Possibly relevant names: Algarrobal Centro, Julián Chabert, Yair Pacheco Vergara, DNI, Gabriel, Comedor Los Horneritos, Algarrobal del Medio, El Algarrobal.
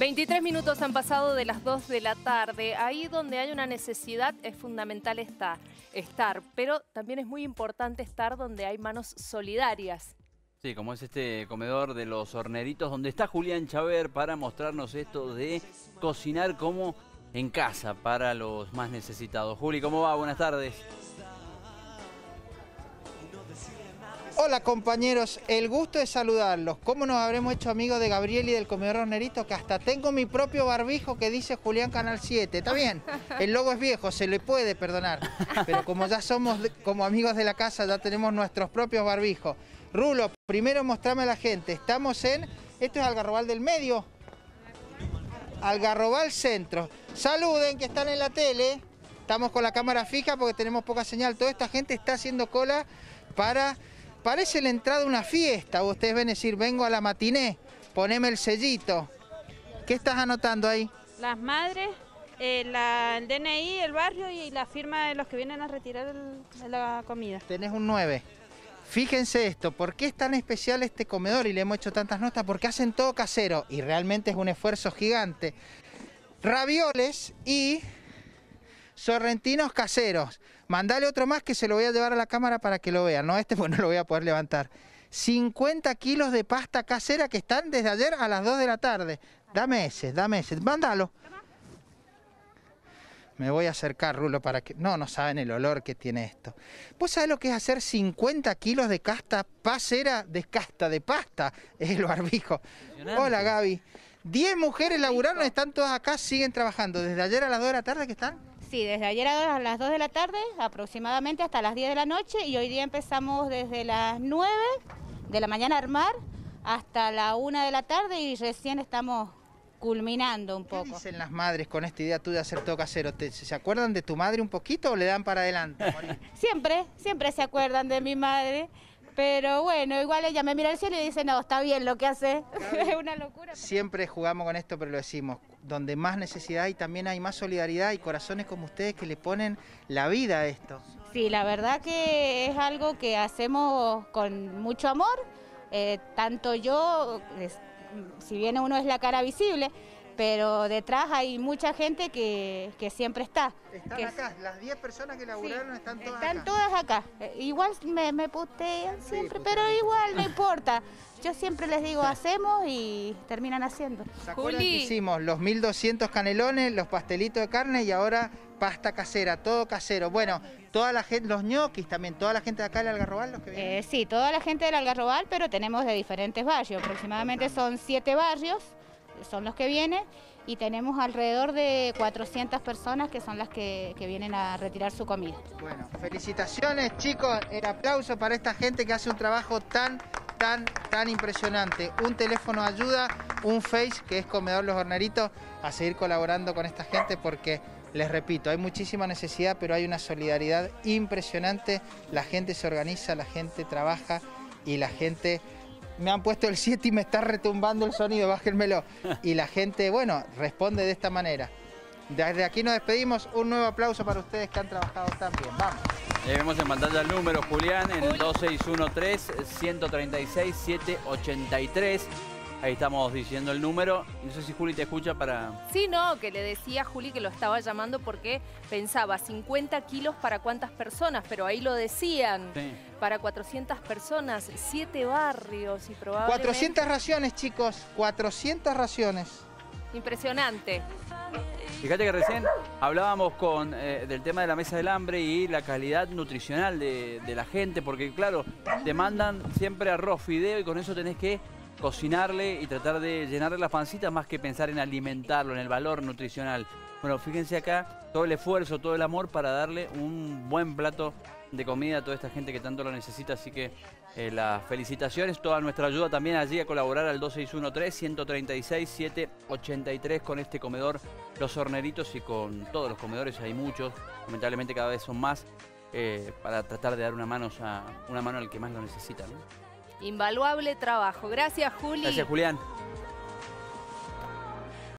23 minutos han pasado de las 2 de la tarde. Ahí donde hay una necesidad es fundamental estar, pero también es muy importante estar donde hay manos solidarias. Sí, como es este comedor de Los Horneritos, donde está Julián Chabert para mostrarnos esto de cocinar como en casa para los más necesitados. Juli, ¿cómo va? Buenas tardes. Hola compañeros, el gusto de saludarlos. ¿Cómo nos habremos hecho amigos de Gabriel y del Comedor Los Horneritos? Que hasta tengo mi propio barbijo que dice Julián Canal 7. Está bien, el logo es viejo, se le puede perdonar. Pero como ya somos como amigos de la casa, ya tenemos nuestros propios barbijos. Rulo, primero mostrame a la gente. Estamos en... Esto es Algarrobal del Medio. Algarrobal Centro. Saluden que están en la tele. Estamos con la cámara fija porque tenemos poca señal. Toda esta gente está haciendo cola para... Parece la entrada de una fiesta, ustedes ven decir, vengo a la matiné, poneme el sellito. ¿Qué estás anotando ahí? Las madres, el DNI, el barrio y la firma de los que vienen a retirar la comida. Tenés un 9. Fíjense esto, ¿por qué es tan especial este comedor? Y le hemos hecho tantas notas, porque hacen todo casero y realmente es un esfuerzo gigante. Ravioles y... sorrentinos caseros. Mandale otro más que se lo voy a llevar a la cámara para que lo vean. No, este pues no lo voy a poder levantar. 50 kilos de pasta casera que están desde ayer a las 2 de la tarde. Dame ese. Mándalo. Me voy a acercar, Rulo, para que... No saben el olor que tiene esto. ¿Vos sabés lo que es hacer 50 kilos de casta pasera de pasta? Es el barbijo. Hola, Gaby. 10 mujeres laburaron, están todas acá, siguen trabajando. ¿Desde ayer a las 2 de la tarde que están? Sí, desde ayer a las 2 de la tarde aproximadamente hasta las 10 de la noche y hoy día empezamos desde las 9 de la mañana a armar hasta la 1 de la tarde y recién estamos culminando un poco. ¿Qué dicen las madres con esta idea tú de hacer todo casero? ¿Se acuerdan de tu madre un poquito o le dan para adelante? Siempre se acuerdan de mi madre, pero bueno, igual ella me mira al cielo y dice, no, está bien lo que hace, es una locura. Pero... siempre jugamos con esto, pero lo decimos. Donde más necesidad y también hay más solidaridad y corazones como ustedes que le ponen la vida a esto. Sí, la verdad que es algo que hacemos con mucho amor, tanto yo, si bien uno es la cara visible, pero detrás hay mucha gente que siempre está. Están acá, las 10 personas que laburaron sí, están todas acá. Igual me putean siempre, sí, pero igual no importa. Yo siempre les digo, hacemos y terminan haciendo. ¿Se acuerdan que hicimos los 1200 canelones, los pastelitos de carne y ahora pasta casera, todo casero? Bueno, toda la gente, los ñoquis también, toda la gente de acá del Algarrobal, los que vienen. Sí, toda la gente del Algarrobal, pero tenemos de diferentes barrios, aproximadamente son 7 barrios. Son los que vienen y tenemos alrededor de 400 personas que son las que vienen a retirar su comida. Bueno, felicitaciones chicos, el aplauso para esta gente que hace un trabajo tan impresionante. Un teléfono ayuda, un Face que es Comedor Los Horneritos, a seguir colaborando con esta gente porque, les repito, hay muchísima necesidad pero hay una solidaridad impresionante, la gente se organiza, la gente trabaja y la gente... Me han puesto el 7 y me está retumbando el sonido, bájenmelo. Y la gente, bueno, responde de esta manera. Desde aquí nos despedimos. Un nuevo aplauso para ustedes que han trabajado tan bien. Vamos. Vemos en pantalla el número, Julián, en el 2613-136-783. Ahí estamos diciendo el número. No sé si Juli te escucha para... Sí, no, que le decía a Juli que lo estaba llamando porque pensaba 50 kilos para cuántas personas, pero ahí lo decían. Sí. Para 400 personas, 7 barrios y probablemente... 400 raciones, chicos, 400 raciones. Impresionante. Fíjate que recién hablábamos con, del tema de la mesa del hambre y la calidad nutricional de la gente, porque claro, te mandan siempre arroz, fideo y con eso tenés que... cocinarle y tratar de llenarle las pancitas más que pensar en alimentarlo, en el valor nutricional. Bueno, fíjense acá todo el esfuerzo, todo el amor para darle un buen plato de comida a toda esta gente que tanto lo necesita, así que las felicitaciones, toda nuestra ayuda también allí a colaborar al 2613-136-783 con este comedor Los Horneritos y con todos los comedores, hay muchos, lamentablemente cada vez son más, para tratar de dar una mano al que más lo necesita, ¿no? Invaluable trabajo. Gracias, Juli. Gracias, Julián.